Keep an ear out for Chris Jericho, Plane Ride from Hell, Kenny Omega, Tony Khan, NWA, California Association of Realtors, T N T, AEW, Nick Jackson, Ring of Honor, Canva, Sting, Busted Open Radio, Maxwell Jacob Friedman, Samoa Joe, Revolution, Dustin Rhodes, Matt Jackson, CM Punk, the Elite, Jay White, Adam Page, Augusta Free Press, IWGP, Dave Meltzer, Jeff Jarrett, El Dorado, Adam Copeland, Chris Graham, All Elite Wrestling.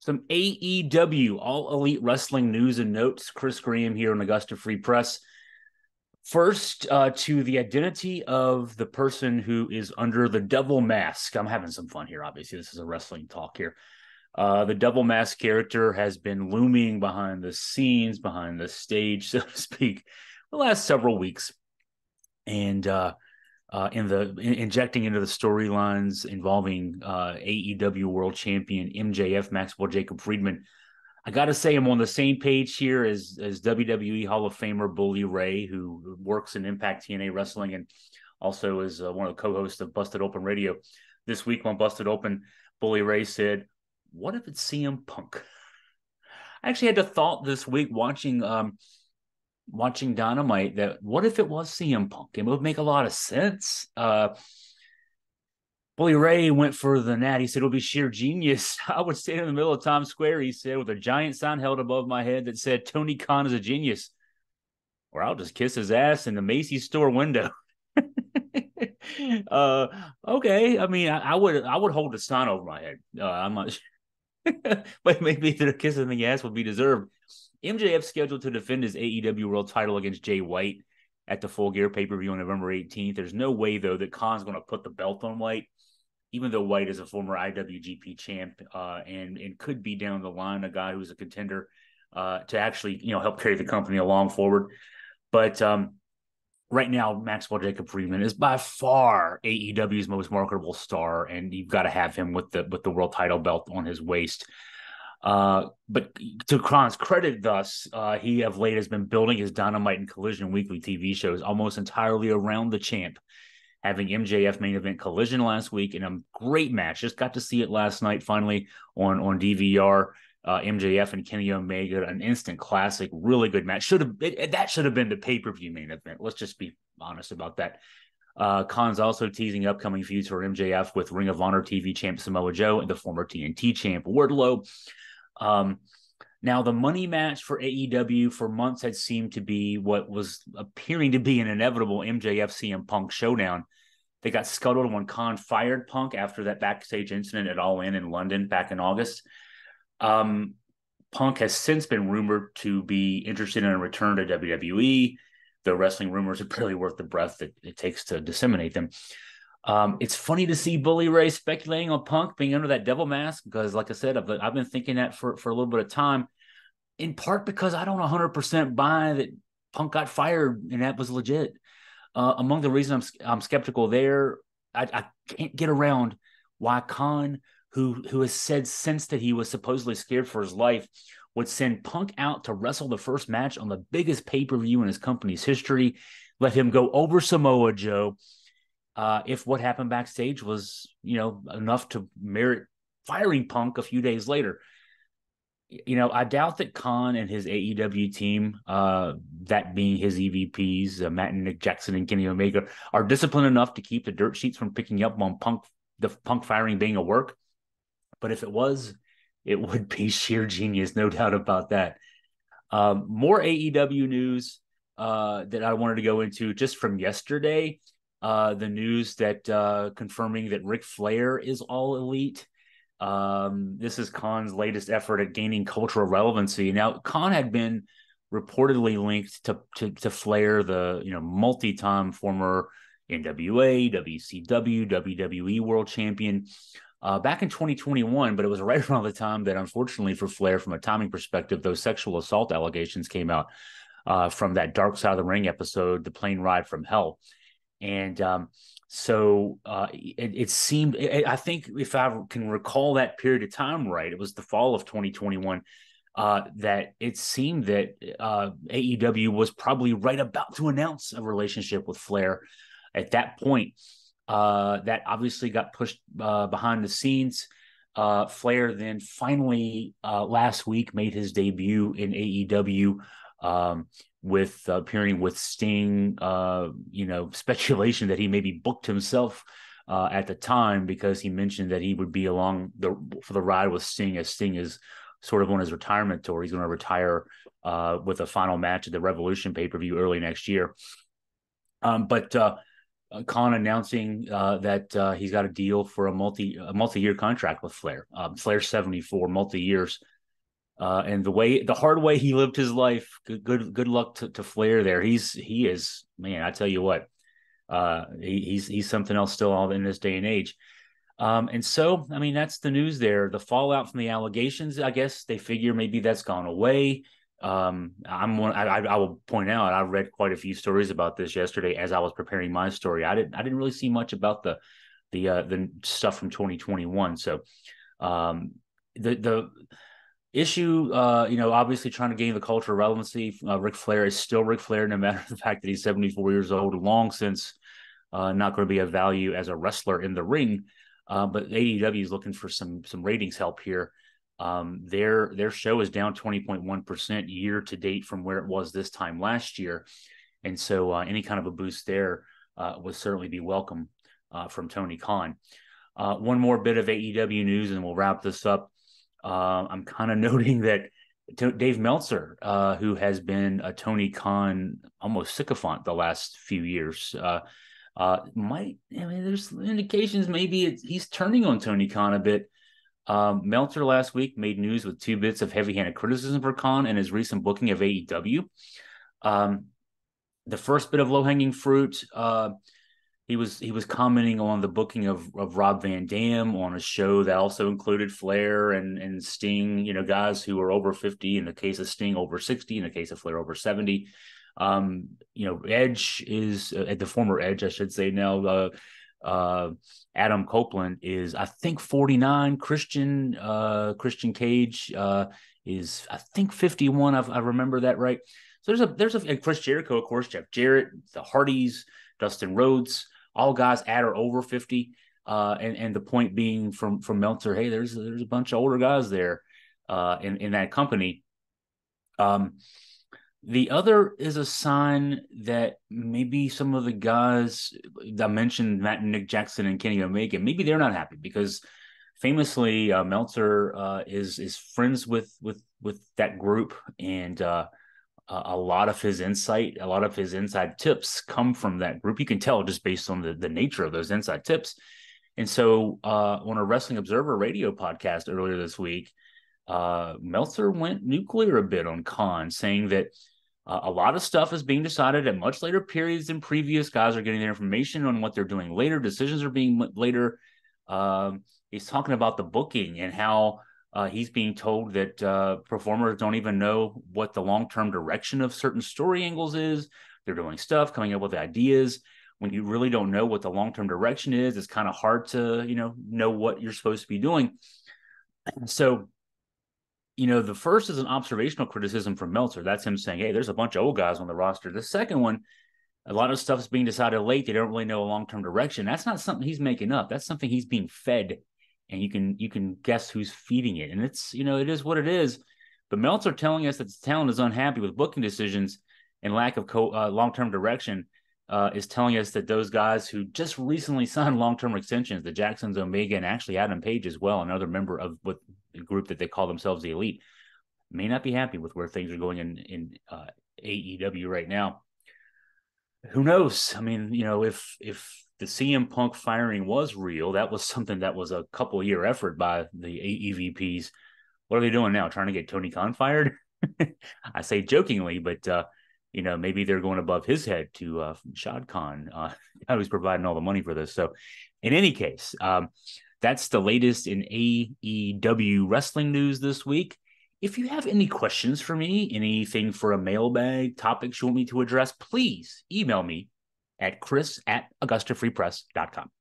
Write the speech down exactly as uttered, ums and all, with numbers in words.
Some A E W, All Elite Wrestling news and notes. Chris Graham here on Augusta Free Press. First, uh, to the identity of the person who is under the double mask. I'm having some fun here, obviously. This is a wrestling talk here. Uh, the double mask character has been looming behind the scenes, behind the stage, so to speak, the last several weeks. And uh, uh, in the in, injecting into the storylines involving uh, A E W World Champion M J F, Maxwell Jacob Friedman. I got to say, I'm on the same page here as, as W W E Hall of Famer Bully Ray, who works in Impact T N A Wrestling and also is uh, one of the co-hosts of Busted Open Radio. This week on Busted Open, Bully Ray said, "What if it's C M Punk?" I actually had the thought this week watching um, watching Dynamite that what if it was C M Punk? It would make a lot of sense. Uh, Bully Ray went for the nat. He said, "It'll be sheer genius. I would stand in the middle of Times Square," he said, "with a giant sign held above my head that said, 'Tony Khan is a genius.' Or I'll just kiss his ass in the Macy's store window." uh, okay. I mean, I, I would I would hold the sign over my head. Uh, I'm not sure. But maybe the kiss in the ass would be deserved. M J F scheduled to defend his A E W World Title against Jay White at the Full Gear pay-per-view on November eighteenth. There's no way, though, that Khan's going to put the belt on White, even though White is a former I W G P champ uh, and, and could be down the line a guy who's a contender uh, to actually, you know, help carry the company along forward. But um, right now, Maxwell Jacob Friedman is by far A E W's most marketable star, and you've got to have him with the with the world title belt on his waist. Uh, but to Khan's credit, thus, uh, he of late has been building his Dynamite and Collision weekly T V shows almost entirely around the champ, having M J F main event Collision last week in a great match. Just got to see it last night, finally, on, on D V R. Uh, M J F and Kenny Omega, an instant classic, really good match. Should have it, That should have been the pay-per-view main event. Let's just be honest about that. Uh, Khan's also teasing upcoming feuds for M J F with Ring of Honor T V champ Samoa Joe and the former T N T champ Wardlow. Um, now, the money match for A E W for months had seemed to be what was appearing to be an inevitable M J F C M Punk showdown. They got scuttled when Khan fired Punk after that backstage incident at All In in London back in August. Um, Punk has since been rumored to be interested in a return to W W E, though wrestling rumors are barely worth the breath that it takes to disseminate them. Um, it's funny to see Bully Ray speculating on Punk being under that devil mask because, like I said, I've, I've been thinking that for, for a little bit of time, in part because I don't one hundred percent buy that Punk got fired and that was legit. Uh, among the reasons I'm, I'm skeptical there, I, I can't get around why Khan, who, who has said since that he was supposedly scared for his life, would send Punk out to wrestle the first match on the biggest pay-per-view in his company's history, let him go over Samoa Joe, Uh, if what happened backstage was, you know, enough to merit firing Punk a few days later. You know, I doubt that Khan and his A E W team, uh, that being his E V Ps, uh, Matt and Nick Jackson and Kenny Omega, are disciplined enough to keep the dirt sheets from picking up on Punk, the Punk firing being a work. But if it was, it would be sheer genius, no doubt about that. Um, more A E W news uh, that I wanted to go into just from yesterday. Uh, the news that uh, confirming that Ric Flair is All Elite. Um, this is Khan's latest effort at gaining cultural relevancy. Now, Khan had been reportedly linked to, to, to Flair, the you know multi-time former N W A, W C W, W W E world champion, uh, back in twenty twenty-one. But it was right around the time that, unfortunately for Flair, from a timing perspective, those sexual assault allegations came out uh, from that Dark Side of the Ring episode, the Plane Ride from Hell. And um, so uh, it, it seemed, it, I think if I can recall that period of time right, it was the fall of twenty twenty-one, uh, that it seemed that uh, A E W was probably right about to announce a relationship with Flair at that point. Uh, that obviously got pushed uh, behind the scenes. Uh, Flair then finally uh, last week made his debut in A E W, um, with uh, appearing with Sting, uh, you know, speculation that he maybe booked himself uh, at the time because he mentioned that he would be along the for the ride with Sting as Sting is sort of on his retirement tour. He's going to retire uh, with a final match at the Revolution pay-per-view early next year. Um, but uh, uh, Khan announcing uh, that uh, he's got a deal for a multi a multi-year contract with Flair. Um, Flair's seventy-four, multi-years. Uh, and the way, the hard way he lived his life, good good, good luck to, to Flair there. He's, he is, man, I tell you what, uh, he, he's he's something else still in this day and age. Um, and so, I mean, that's the news there. The fallout from the allegations, I guess they figure maybe that's gone away. Um, I'm one, I, I will point out, I read quite a few stories about this yesterday as I was preparing my story. I didn't, I didn't really see much about the, the, uh, the stuff from twenty twenty-one. So, um, the, the, issue, uh, you know, obviously trying to gain the cultural relevancy. Uh, Ric Flair is still Ric Flair, no matter the fact that he's seventy-four years old, long since uh, not going to be of value as a wrestler in the ring. Uh, but A E W is looking for some some ratings help here. Um, their their show is down twenty point one percent year to date from where it was this time last year. And so uh, any kind of a boost there uh, would certainly be welcome uh, from Tony Khan. Uh, one more bit of A E W news and we'll wrap this up. Uh, I'm kind of noting that t- Dave Meltzer, uh, who has been a Tony Khan almost sycophant the last few years, uh, uh, might, I mean, there's indications maybe it's, he's turning on Tony Khan a bit. Um, Meltzer last week made news with two bits of heavy-handed criticism for Khan and his recent booking of A E W. Um, the first bit of low-hanging fruit, uh, He was he was commenting on the booking of, of Rob Van Dam on a show that also included Flair and, and Sting, you know, guys who were over fifty, in the case of Sting over sixty, in the case of Flair over seventy. Um, you know, Edge is, uh, the former Edge, I should say now, uh, uh, Adam Copeland is, I think, forty-nine. Christian uh, Christian Cage uh, is, I think, fifty-one. I've, I remember that right. So there's a, there's a, and Chris Jericho, of course, Jeff Jarrett, the Hardys, Dustin Rhodes, all guys at or over fifty, uh, and and the point being from from Meltzer, hey, there's there's a bunch of older guys there uh, in in that company. Um, the other is a sign that maybe some of the guys I mentioned, Matt and Nick Jackson and Kenny Omega, maybe they're not happy because famously uh, Meltzer uh, is is friends with with with that group, and Uh, a lot of his insight, a lot of his inside tips come from that group. You can tell just based on the, the nature of those inside tips. And so uh, on a Wrestling Observer radio podcast earlier this week, uh, Meltzer went nuclear a bit on Khan, saying that uh, a lot of stuff is being decided at much later periods than previous. Guys are getting their information on what they're doing later. Decisions are being later. Um, he's talking about the booking and how Uh, he's being told that uh, performers don't even know what the long-term direction of certain story angles is. They're doing stuff, coming up with ideas. When you really don't know what the long-term direction is, it's kind of hard to, you know, know what you're supposed to be doing. So, you know, the first is an observational criticism from Meltzer. That's him saying, hey, there's a bunch of old guys on the roster. The second one, a lot of stuff is being decided late. They don't really know a long-term direction. That's not something he's making up. That's something he's being fed. And you can you can guess who's feeding it. And it's, you know, it is what it is. But Meltzer telling us that the talent is unhappy with booking decisions and lack of co- uh, long-term direction uh, is telling us that those guys who just recently signed long-term extensions, the Jacksons, Omega, and actually Adam Page as well, another member of what the group that they call themselves the Elite, may not be happy with where things are going in, in uh, A E W right now. Who knows? I mean, you know, if if... the C M Punk firing was real. That was something that was a couple year effort by the A E V Ps. What are they doing now? Trying to get Tony Khan fired? I say jokingly, but uh, you know, maybe they're going above his head to uh, Shad Khan, uh, who's providing all the money for this. So, in any case, um, that's the latest in A E W wrestling news this week. If you have any questions for me, anything for a mailbag, topics you want me to address, please email me at chris at augusta free press dot com.